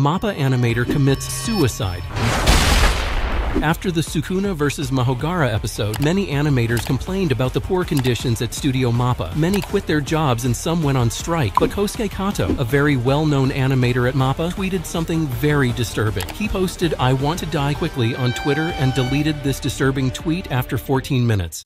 Mappa animator commits suicide. After the Sukuna vs. Mahogara episode, many animators complained about the poor conditions at Studio Mappa. Many quit their jobs and some went on strike, but Kosuke Kato, a very well-known animator at Mappa, tweeted something very disturbing. He posted "I want to die quickly" on Twitter and deleted this disturbing tweet after 14 minutes.